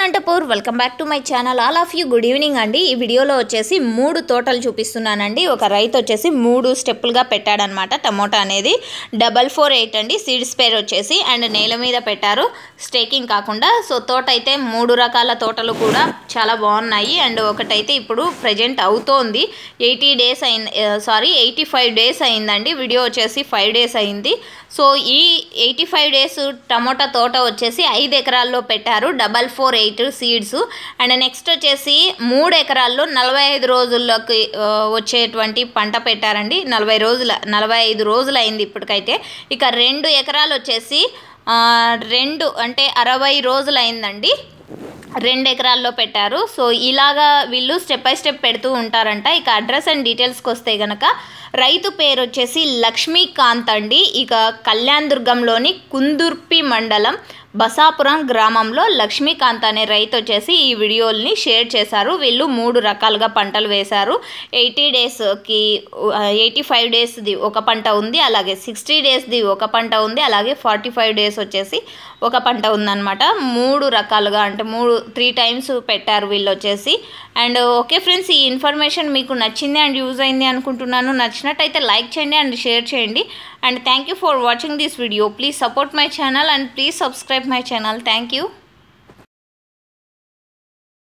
నేను అంటపూర్ welcome back to my channel all of you good evening అండి. ఈ వీడియోలో వచ్చేసి 3 తోటలు చూపిస్తున్నానండి. ఒక రైతు వచ్చేసి 3 స్టెప్పులుగా పెట్టాడనమాట. టమోటా అనేది 448 అండి. సీడ్స్ పేరు వచ్చేసి అండ్ నేల మీద పెట్టారు, స్టేకింగ్ కాకుండా. సో తోట అయితే 3 రకాల తోటలు కూడా చాలా బాగున్నాయి. అండ్ ఒకటైతే ఇప్పుడు ప్రజెంట్ అవుతోంది. 80 days అయింది, సారీ 85 days అయిందండి. వీడియో వచ్చేసి 5 days అయింది. సో ఈ 85 days టమోటా తోట వచ్చేసి 5 ఎకరాల్లో పెట్టారు, 448 సీడ్స్. అండ్ నెక్స్ట్ వచ్చేసి 3 ఎకరాల్లో 45 రోజుల్లోకి వచ్చేటువంటి పంట పెట్టారండి. 45 రోజులు అయింది ఇప్పటికైతే. ఇక 2 ఎకరాలు వచ్చేసి 2 అంటే 60 రోజులు అయిందండి, 2 ఎకరాల్లో పెట్టారు. సో ఇలాగా వీళ్ళు స్టెప్ బై స్టెప్ పెడుతూ ఉంటారంట. ఇక అడ్రస్ అండ్ డీటెయిల్స్కి వస్తే గనక రైతు పేరు వచ్చేసి లక్ష్మీకాంత్ అండి. ఇక కళ్యాణ్ దుర్గంలోని కుందుర్పి మండలం బసాపురం గ్రామంలో లక్ష్మీకాంత్ అనే రైతు వచ్చేసి ఈ వీడియోల్ని షేర్ చేశారు. వీళ్ళు 3 రకాలుగా పంటలు వేశారు. 80 daysకి 85 daysది ఒక పంట ఉంది, అలాగే 60 daysది ఒక పంట ఉంది, అలాగే 45 days వచ్చేసి ఒక పంట ఉందన్నమాట. 3 రకాలుగా అంటే 3 times పెట్టారు వీళ్ళు వచ్చేసి. అండ్ ఓకే ఫ్రెండ్స్, ఈ ఇన్ఫర్మేషన్ మీకు నచ్చింది అండ్ యూజ్ అయింది అనుకుంటున్నాను. నచ్చినట్టయితే లైక్ చేయండి అండ్ షేర్ చేయండి. And thank you for watching this video. Please support my channel and please subscribe my channel. Thank you.